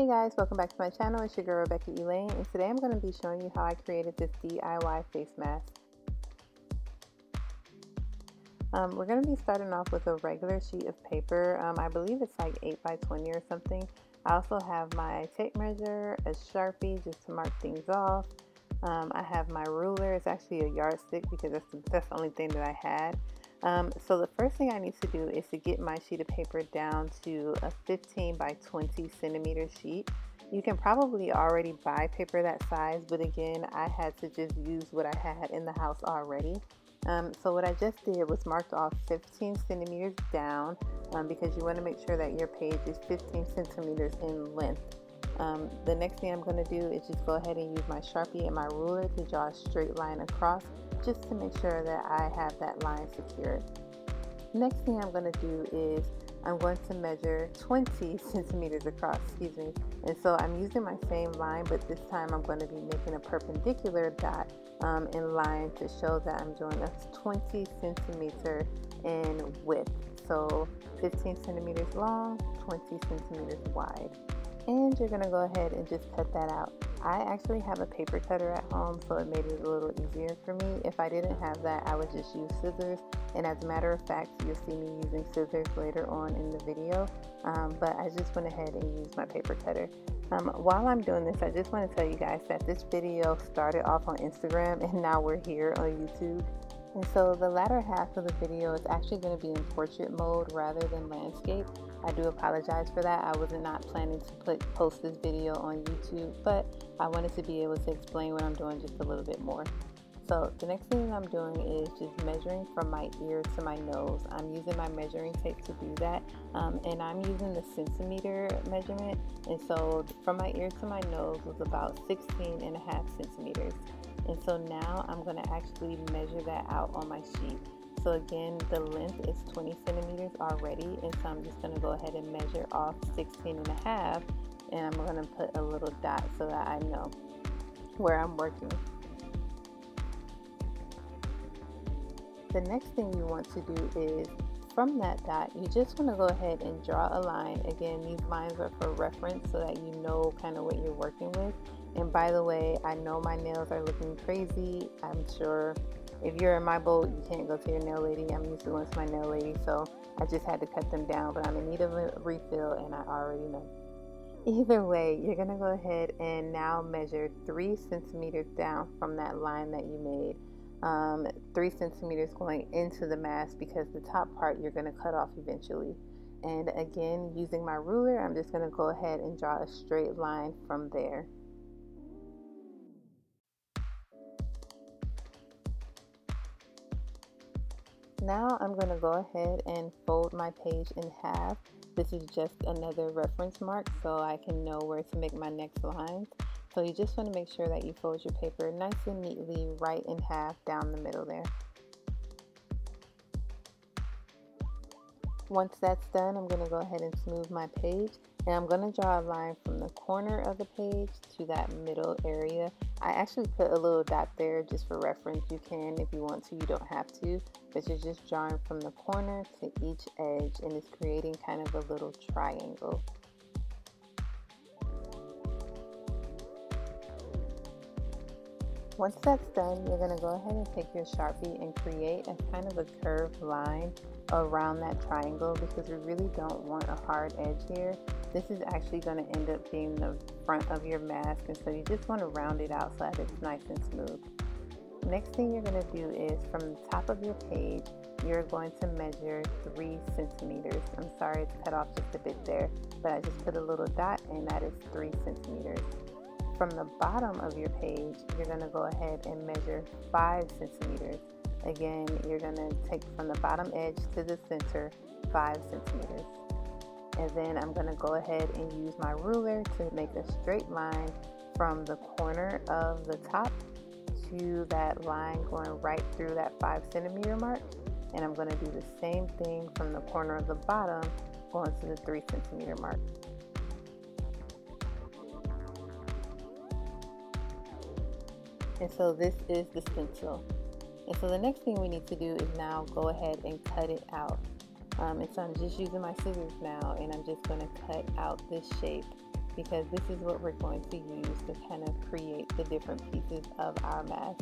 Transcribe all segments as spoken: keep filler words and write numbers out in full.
Hey guys, welcome back to my channel. It's your girl Rebekah Elaine, and today I'm going to be showing you how I created this D I Y face mask. Um, we're going to be starting off with a regular sheet of paper. Um, I believe it's like eight by twenty or something. I also have my tape measure, a Sharpie just to mark things off. Um, I have my ruler. It's actually a yardstick because that's the, that's the only thing that I had. Um, so the first thing I need to do is to get my sheet of paper down to a fifteen by twenty centimeter sheet. You can probably already buy paper that size, but again, I had to just use what I had in the house already. Um, so what I just did was marked off fifteen centimeters down um, because you want to make sure that your page is fifteen centimeters in length. Um, the next thing I'm going to do is just go ahead and use my Sharpie and my ruler to draw a straight line across, just to make sure that I have that line secured. Next thing I'm going to do is I'm going to measure twenty centimeters across, excuse me. And so I'm using my same line, but this time I'm going to be making a perpendicular dot um, in line to show that I'm doing a twenty centimeter in width. So fifteen centimeters long, twenty centimeters wide. And you're going to go ahead and just cut that out. I actually have a paper cutter at home, so it made it a little easier for me. If I didn't have that, I would just use scissors. And as a matter of fact, you'll see me using scissors later on in the video. Um, but I just went ahead and used my paper cutter. Um, while I'm doing this, I just want to tell you guys that this video started off on Instagram and now we're here on YouTube. And so the latter half of the video is actually going to be in portrait mode rather than landscape. I do apologize for that. I was not planning to post this video on YouTube, but I wanted to be able to explain what I'm doing just a little bit more. So the next thing that I'm doing is just measuring from my ear to my nose. I'm using my measuring tape to do that, um, and I'm using the centimeter measurement. And so from my ear to my nose was about sixteen and a half centimeters. And so now I'm going to actually measure that out on my sheet. So again, the length is twenty centimeters already, and so I'm just going to go ahead and measure off sixteen and a half, and I'm going to put a little dot so that I know where I'm working. The next thing you want to do is, from that dot, you just want to go ahead and draw a line. Again, these lines are for reference so that you know kind of what you're working with. And by the way, I know my nails are looking crazy. I'm sure if you're in my boat, you can't go to your nail lady. I'm used to going to my nail lady, so I just had to cut them down, but I'm in need of a refill and I already know. Either way, you're going to go ahead and now measure three centimeters down from that line that you made. Um, three centimeters going into the mask because the top part you're going to cut off eventually. And again, using my ruler, I'm just going to go ahead and draw a straight line from there. Now I'm going to go ahead and fold my page in half. This is just another reference mark so I can know where to make my next lines. So you just want to make sure that you fold your paper nice and neatly right in half down the middle there. Once that's done, I'm going to go ahead and smooth my page, and I'm going to draw a line from the corner of the page to that middle area. I actually put a little dot there just for reference. You can if you want to, you don't have to, but you're just drawing from the corner to each edge, and it's creating kind of a little triangle. Once that's done, you're going to go ahead and take your Sharpie and create a kind of a curved line around that triangle because we really don't want a hard edge here. This is actually going to end up being the front of your mask, and so you just want to round it out so that it's nice and smooth. Next thing you're going to do is from the top of your page, you're going to measure three centimeters. I'm sorry it's cut off just a bit there, but I just put a little dot and that is three centimeters. From the bottom of your page, you're going to go ahead and measure five centimeters. Again, you're going to take from the bottom edge to the center, five centimeters. And then I'm going to go ahead and use my ruler to make a straight line from the corner of the top to that line going right through that five centimeter mark. And I'm going to do the same thing from the corner of the bottom going to the three centimeter mark. And so this is the stencil. And so the next thing we need to do is now go ahead and cut it out. Um, and so I'm just using my scissors now, and I'm just going to cut out this shape. because this is what we're going to use to kind of create the different pieces of our mask.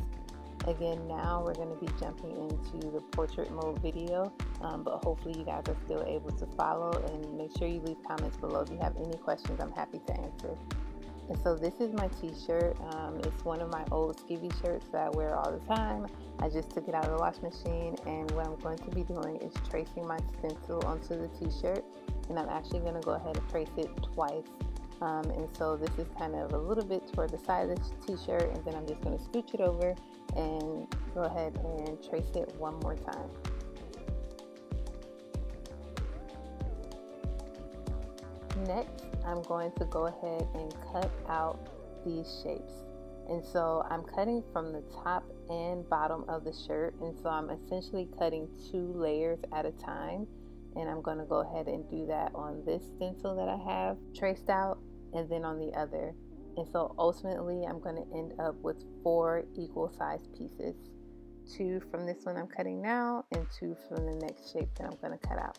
Again, now we're going to be jumping into the portrait mode video, um, but hopefully you guys are still able to follow, and make sure you leave comments below if you have any questions. I'm happy to answer. And so this is my t-shirt. Um, it's one of my old skivvy shirts that I wear all the time. I just took it out of the wash machine, and what I'm going to be doing is tracing my stencil onto the t-shirt, and I'm actually going to go ahead and trace it twice. Um, and so this is kind of a little bit toward the side of the t-shirt, and then I'm just going to scooch it over and go ahead and trace it one more time. Next, I'm going to go ahead and cut out these shapes. And so I'm cutting from the top and bottom of the shirt, and so I'm essentially cutting two layers at a time. And I'm going to go ahead and do that on this stencil that I have traced out, and then on the other. And so ultimately I'm going to end up with four equal size pieces. Two from this one I'm cutting now, and two from the next shape that I'm going to cut out.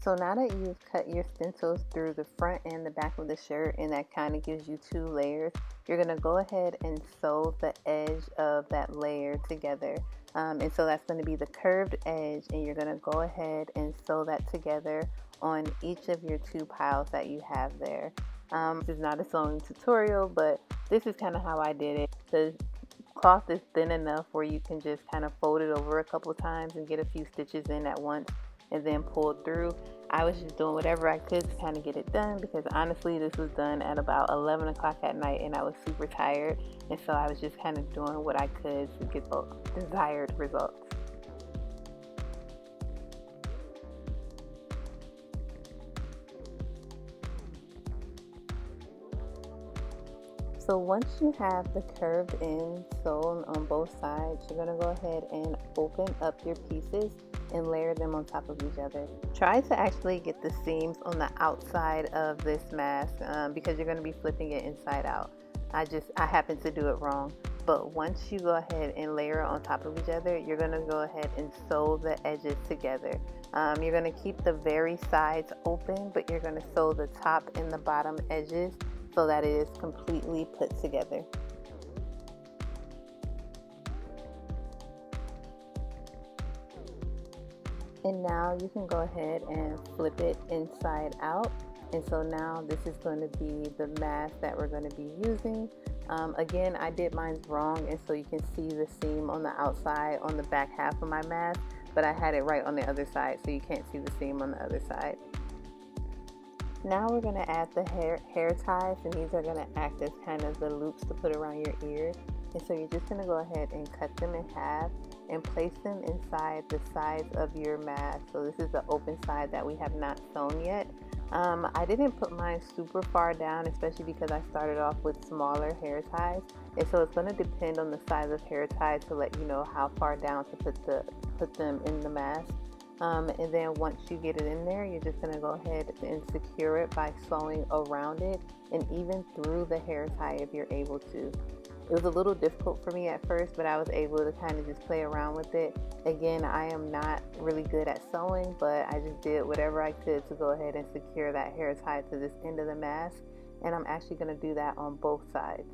So now that you've cut your stencils through the front and the back of the shirt, and that kind of gives you two layers, you're going to go ahead and sew the edge of that layer together. Um, and so that's going to be the curved edge, and you're going to go ahead and sew that together on each of your two piles that you have there. Um, this is not a sewing tutorial, but this is kind of how I did it. The cloth is thin enough where you can just kind of fold it over a couple times and get a few stitches in at once, and then pull through. I was just doing whatever I could to kind of get it done, because honestly this was done at about eleven o'clock at night, and I was super tired, and so I was just kind of doing what I could to get the desired results. So once you have the curved end sewn on both sides, you're going to go ahead and open up your pieces and layer them on top of each other. Try to actually get the seams on the outside of this mask, um, because you're going to be flipping it inside out. I just I happened to do it wrong. But once you go ahead and layer it on top of each other, you're going to go ahead and sew the edges together. Um, you're going to keep the very sides open, but you're going to sew the top and the bottom edges so that it is completely put together. And now you can go ahead and flip it inside out. And so now this is going to be the mask that we're going to be using. Um, again, I did mine wrong, and so you can see the seam on the outside on the back half of my mask, but I had it right on the other side, so you can't see the seam on the other side. Now we're going to add the hair, hair ties, and these are going to act as kind of the loops to put around your ear. And so you're just going to go ahead and cut them in half and place them inside the sides of your mask. So this is the open side that we have not sewn yet. Um, I didn't put mine super far down, especially because I started off with smaller hair ties. And so it's going to depend on the size of hair ties to let you know how far down to put, the, put them in the mask. Um, and then once you get it in there, you're just going to go ahead and secure it by sewing around it and even through the hair tie if you're able to. It was a little difficult for me at first, but I was able to kind of just play around with it. Again, I am not really good at sewing, but I just did whatever I could to go ahead and secure that hair tie to this end of the mask. And I'm actually going to do that on both sides.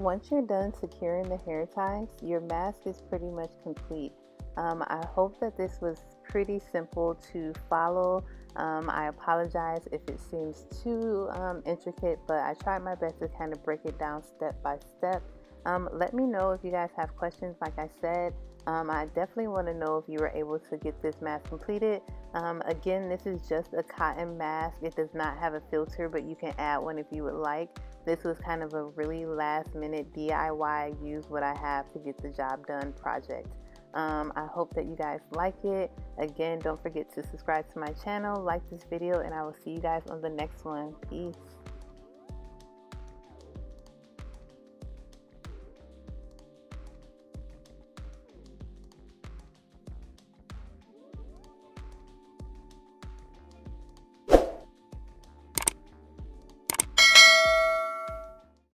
Once you're done securing the hair ties, your mask is pretty much complete. Um, I hope that this was pretty simple to follow. Um, I apologize if it seems too um, intricate, but I tried my best to kind of break it down step by step. Um, let me know if you guys have questions. Like I said, um, I definitely want to know if you were able to get this mask completed. Um, again, this is just a cotton mask. It does not have a filter, but you can add one if you would like. This was kind of a really last minute D I Y, use what I have to get the job done project. Um, I hope that you guys like it. Again, don't forget to subscribe to my channel, like this video, and I will see you guys on the next one. Peace.